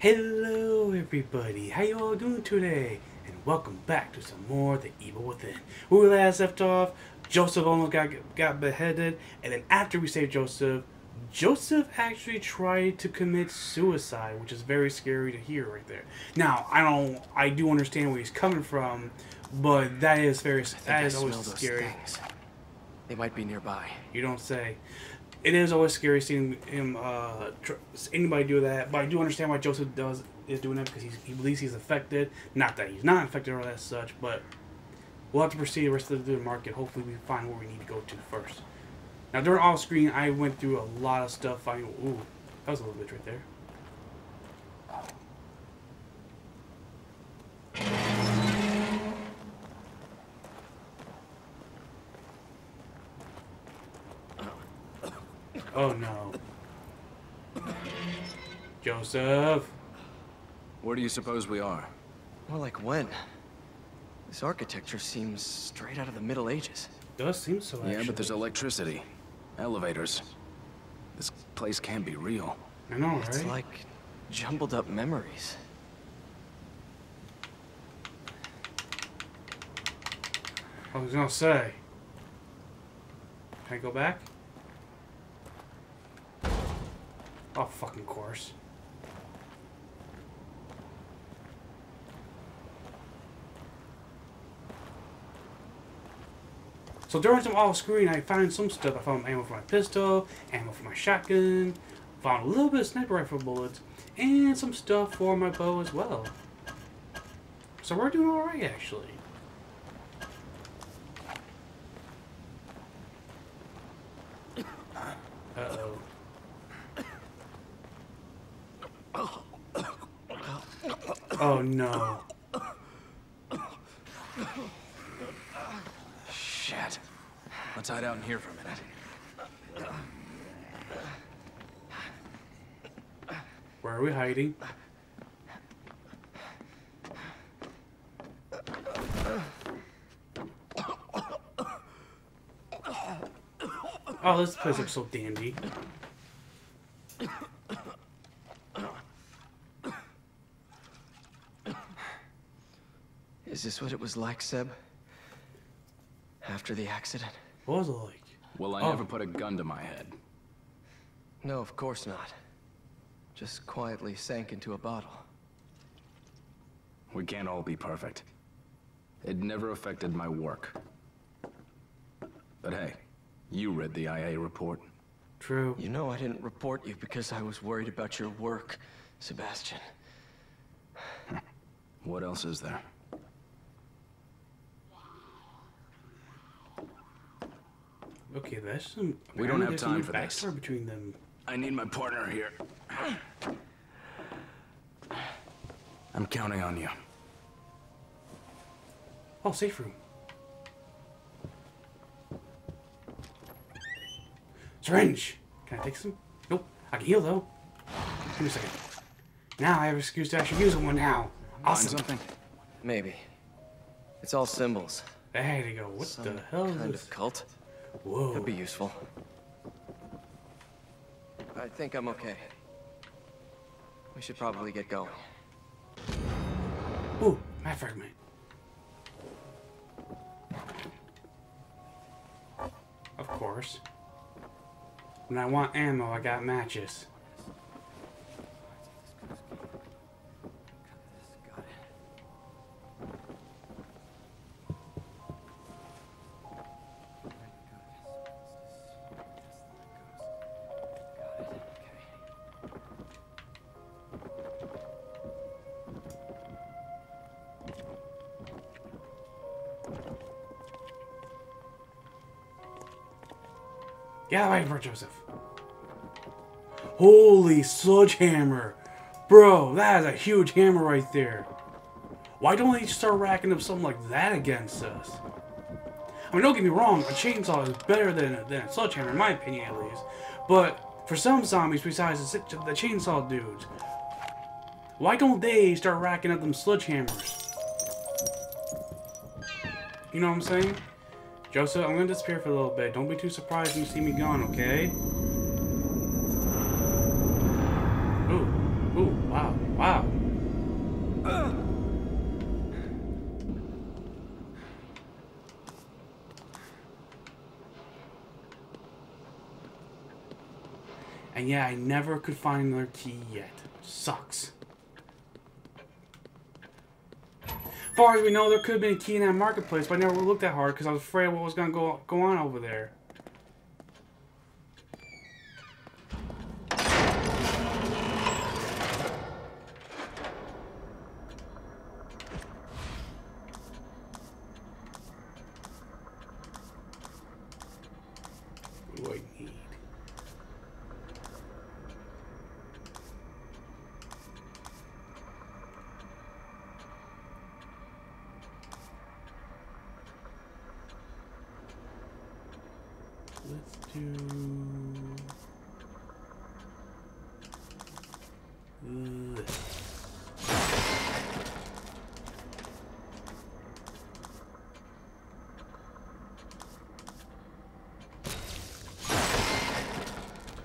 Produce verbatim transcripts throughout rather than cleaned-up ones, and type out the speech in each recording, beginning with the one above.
Hello everybody, how you all doing today? And welcome back to some more The Evil Within. When we last left off, Joseph almost got, got beheaded, and then after we saved Joseph, Joseph actually tried to commit suicide, which is very scary to hear right there. Now, I don't, I do understand where he's coming from, but that is very, that is always scary. Things. They might be nearby. You don't say. It is always scary seeing him, uh, tr anybody do that, but I do understand why Joseph does is doing that, because he's, he believes he's affected. Not that he's not affected or that such, but we'll have to proceed the rest of the market. Hopefully we find where we need to go to first. Now during off screen, I went through a lot of stuff. I, ooh, that was a little bit right there. Oh no. Joseph! Where do you suppose we are? More like when? This architecture seems straight out of the Middle Ages. It does seem so, actually. Yeah, but there's electricity. Elevators. This place can't be real. I know, right? It's like jumbled up memories. I was gonna say. Can I go back? Oh, fucking course. So during some off screen, I found some stuff. I found ammo for my pistol, ammo for my shotgun, found a little bit of sniper rifle bullets, and some stuff for my bow as well. So we're doing alright, actually. Uh-oh. Oh no. Shit. Let's hide out in here for a minute. Where are we hiding? Oh, this place looks so dandy. Is this what it was like, Seb? After the accident? What was it like? Well, I oh. never put a gun to my head. No, of course not. Just quietly sank into a bottle. We can't all be perfect. It never affected my work. But hey, you read the I A report. True. You know I didn't report you because I was worried about your work, Sebastian. What else is there? Okay, that's some. We don't have time for this. Between them. I need my partner here. I'm counting on you. Oh, safe room. Syringe. Can I take some? Nope. I can heal though. Give me a second. Now I have an excuse to actually use one now. Awesome. Find something. Maybe. It's all symbols. There you go. What some the hell is this? Kind of cult. Whoa. Could be useful. I think I'm okay. We should probably get going. Ooh, my fragment. Of course. When I want ammo, I got matches. Yeah, wait for Joseph. Holy sledgehammer. Bro, that is a huge hammer right there. Why don't they start racking up something like that against us? I mean, don't get me wrong, a chainsaw is better than a, than a sledgehammer, in my opinion at least. But for some zombies besides the, the chainsaw dudes, why don't they start racking up them sledgehammers? You know what I'm saying? Joseph, I'm gonna disappear for a little bit. Don't be too surprised when you see me gone, okay? Ooh, Ooh, wow, wow. Uh. And yeah, I never could find another key yet. Sucks. Far as we know, there could have been a key in that marketplace, but I never looked that hard because I was afraid of what was going to go, go on over there.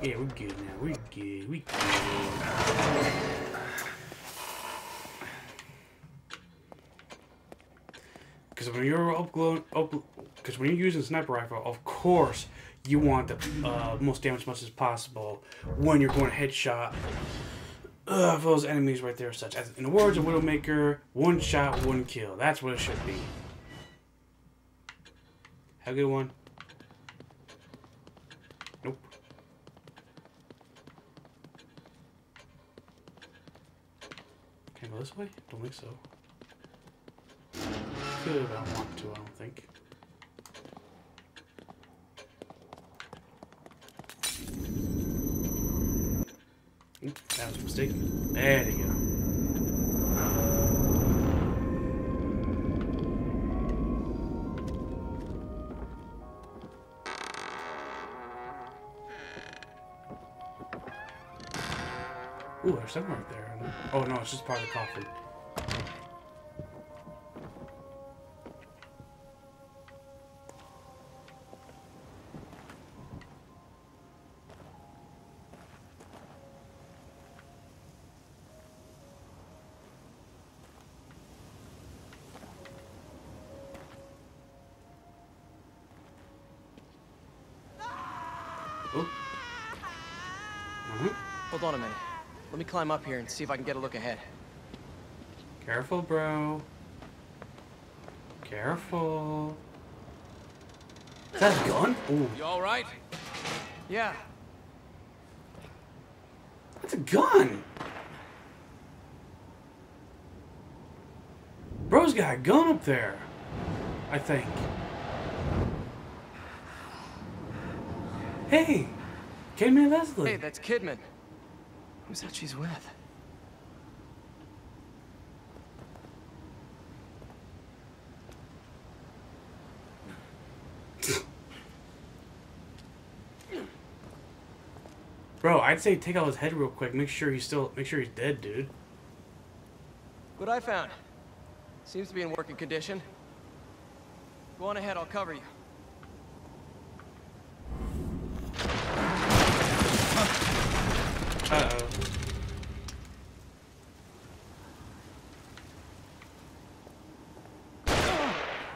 Yeah, we're good now. We're good. We're good. Because when you're upload, up, because when you're using a sniper rifle, of course you want the uh, most damage as much as possible when you're going headshot. Ugh, those enemies right there, such as in the words of Widowmaker, one shot, one kill. That's what it should be. Have a good one. This way? Don't think so. Good, I don't want to, I don't think. Oops, that was a mistake. There you go. Ooh, there's something right there. Oh no, it's just part of the coffin. Oh. Mm-hmm. Hold on a minute. Let me climb up here and see if I can get a look ahead. Careful, bro. Careful. Is that a gun? Ooh. You all right? Yeah. That's a gun. Bro's got a gun up there, I think. Hey, Kidman and Leslie. Hey, that's Kidman. Who's that she's with? Bro, I'd say take out his head real quick. Make sure he's still. Make sure he's dead, dude. What I found seems to be in working condition. Go on ahead. I'll cover you. Uh-oh.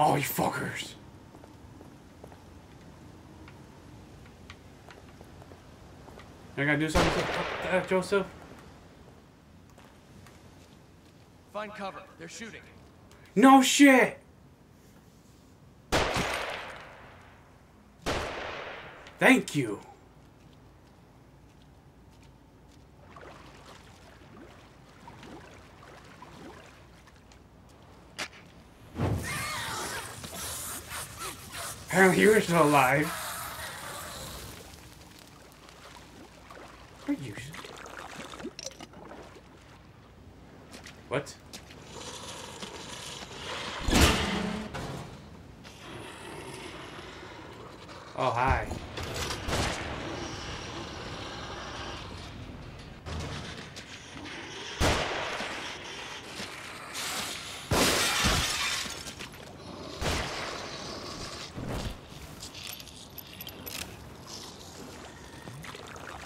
Oh, you fuckers. I gotta do something to uh, Joseph. Find cover. They're shooting. No shit. Thank you. Apparently you're still alive. Are you? What? Oh, hi.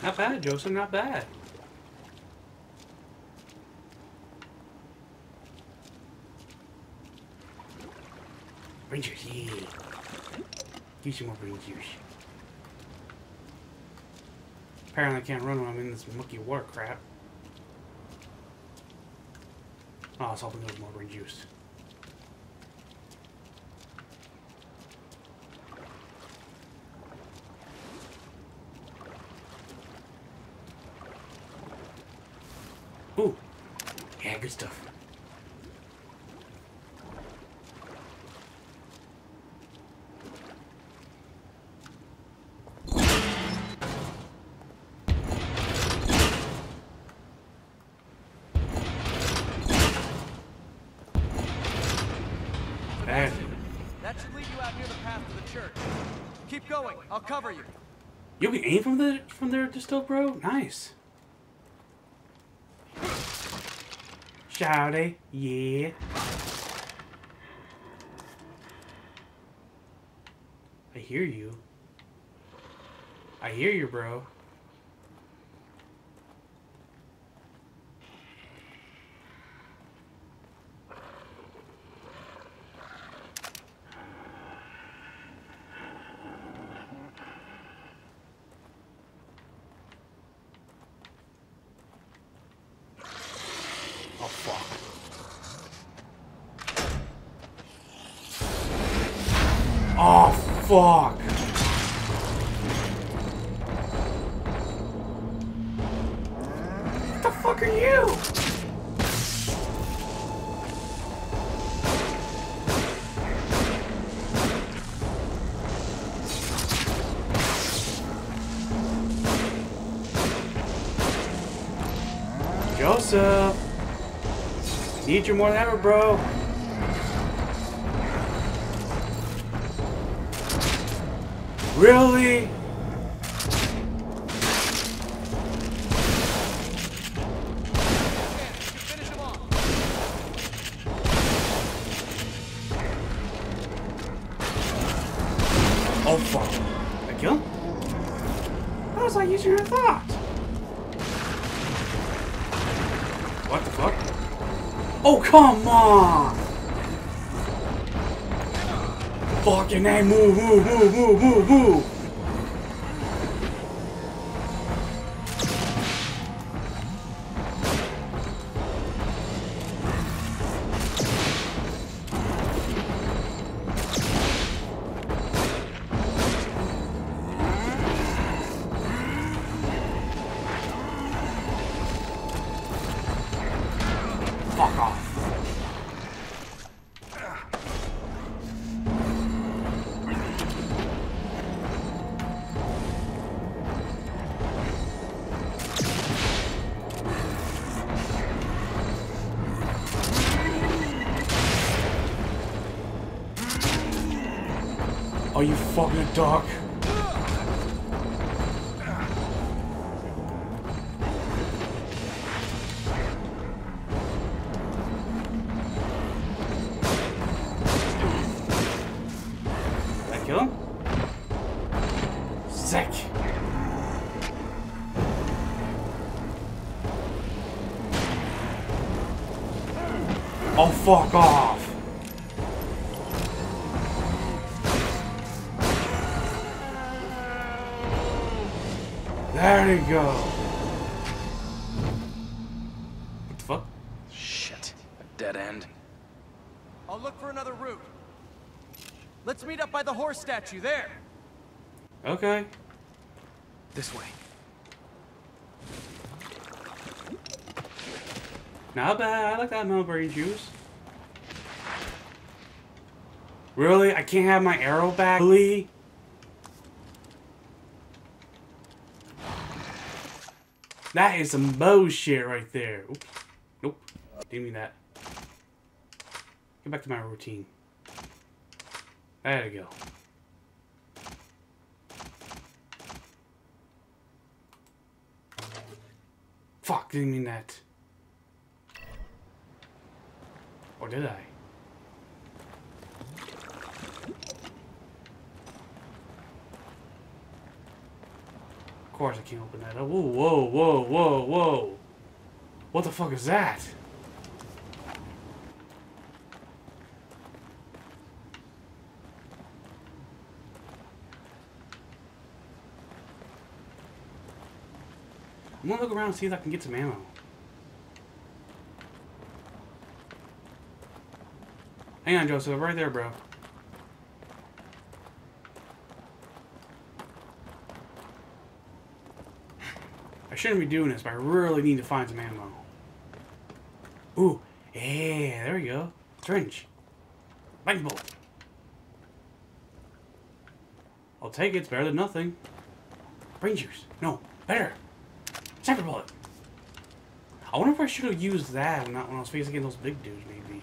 Not bad, Joseph, not bad. Brain juice, yeah. Give you more brain juice. Apparently I can't run when I'm in this mucky water crap. Oh, I was hoping there was more brain juice. Ooh. Yeah, good stuff. I'll cover you. You can aim from the from there to still, bro. Nice. Shouty, yeah. I hear you. I hear you, bro. Oh, fuck. What the fuck are you? Joseph. Need you more than ever, bro. Really? Oh fuck. Did I kill him? How was I using your thought? What the fuck? Oh come on! Fucking A, move, move, move, move, move, move! Fuck off. Are you fucking dark? Did I kill him? Sick. Oh, fuck off. There you go. What the fuck? Shit. A dead end. I'll look for another route. Let's meet up by the horse statue there. Okay. This way. Not bad. I like that mulberry juice. Really? I can't have my arrow back? Really? That is some bullshit right there. Oops. Nope. Didn't mean that. Get back to my routine. There you go. Fuck, didn't mean that. Or did I? Of course I can't open that up. Whoa, whoa, whoa, whoa, whoa. What the fuck is that? I'm gonna look around and see if I can get some ammo. Hang on, Joseph, right there, bro. I shouldn't be doing this, but I really need to find some ammo. Ooh, yeah, there we go. Trench. Lightning bolt. I'll take it, it's better than nothing. Brain juice. No, better. Sniper bullet. I wonder if I should have used that when I was facing those big dudes, maybe.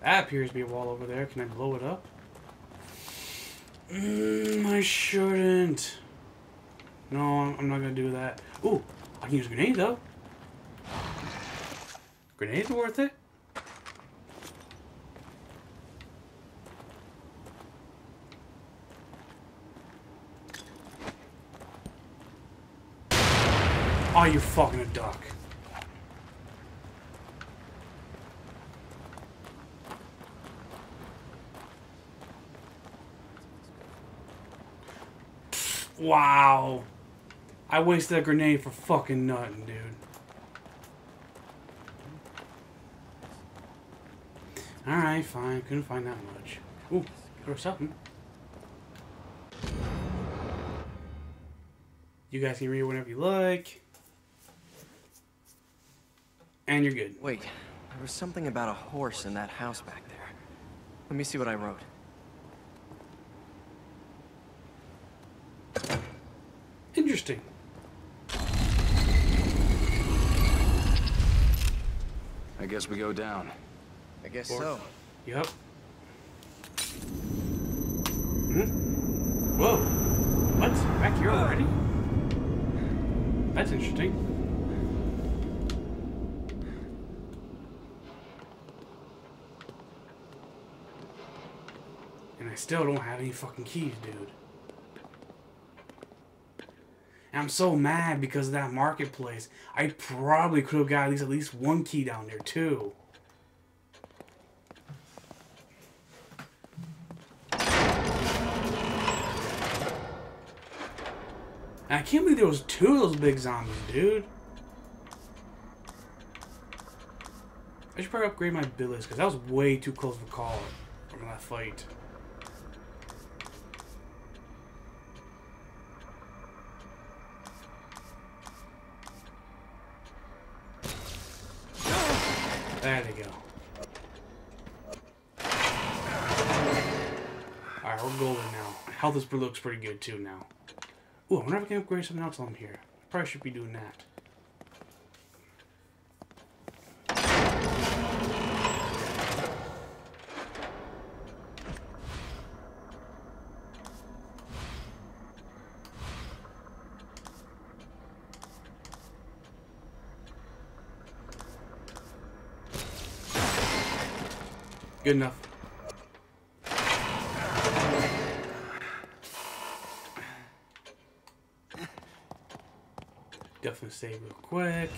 That appears to be a wall over there. Can I blow it up? Mm, I shouldn't. No, I'm not going to do that. Ooh, I can use a grenade, though. Grenades are worth it. Oh, you fucking a duck. Wow. I wasted a grenade for fucking nothing, dude. Alright, fine. Couldn't find that much. Ooh, there's something. You guys can read whenever you like. And you're good. Wait, there was something about a horse in that house back there. Let me see what I wrote. Interesting. I guess we go down. I guess so. Yep. Mm-hmm. Whoa. What? Back here already? That's interesting. And I still don't have any fucking keys, dude. I'm so mad because of that marketplace. I probably could have got at least at least one key down there too. And I can't believe there was two of those big zombies, dude. I should probably upgrade my build because that was way too close of a call from that fight. There they go. Alright, we're golden now. Health is, looks pretty good too now. Ooh, I wonder if I can upgrade something else on here. Probably should be doing that. Good enough. Definitely save real quick.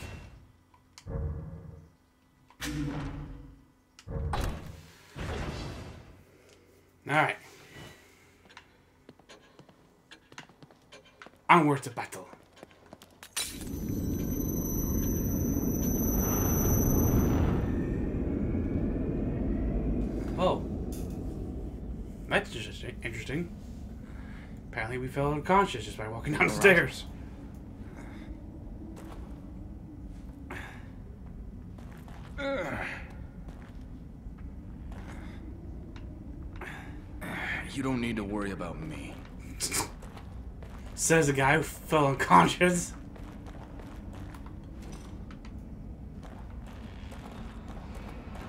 Alright. Onward to battle. That's just interesting. Apparently we fell unconscious just by walking down the stairs. You don't need to worry about me. Says the guy who fell unconscious.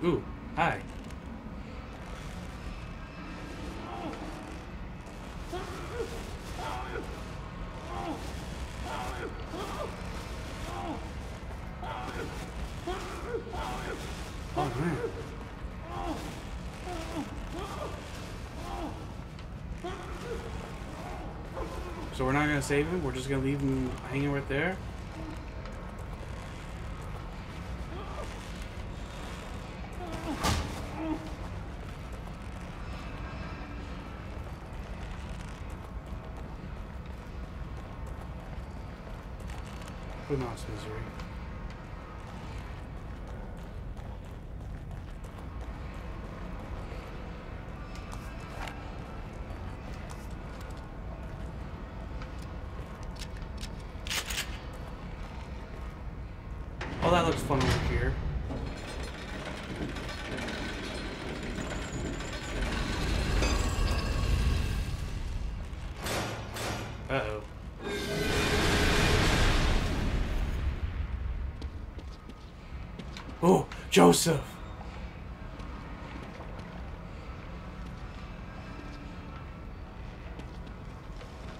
Ooh, hi. So we're not gonna save him, we're just gonna leave him hanging right there. Lumos misery. Oh, that looks fun over here. Uh-oh. Oh, Joseph!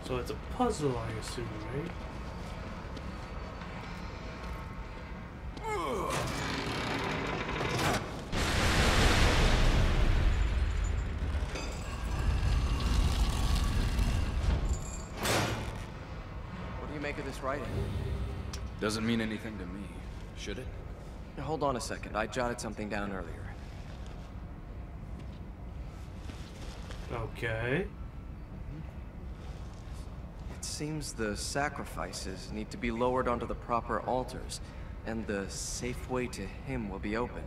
So it's a puzzle, I assume, right? Writing. Doesn't mean anything to me, should it? Now, hold on a second. I jotted something down earlier. Okay. It seems the sacrifices need to be lowered onto the proper altars, and the safe way to him will be open.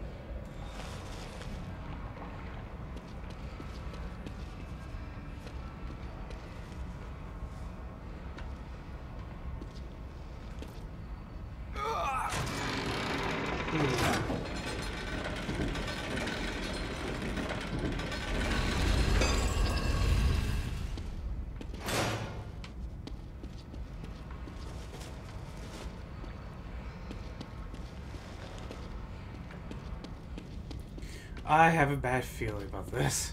I have a bad feeling about this.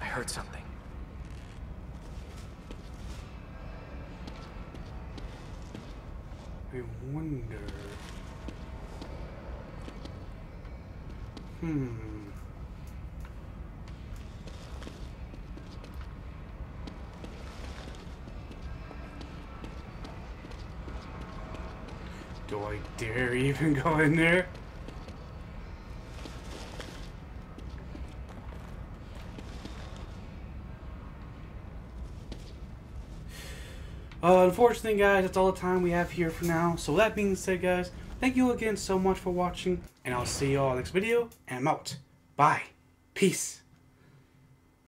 I heard something. I wonder. Hmm. Do I dare even go in there? Uh, unfortunately, guys, that's all the time we have here for now. So with that being said, guys, thank you again so much for watching, and I'll see you all next video. And I'm out. Bye. Peace.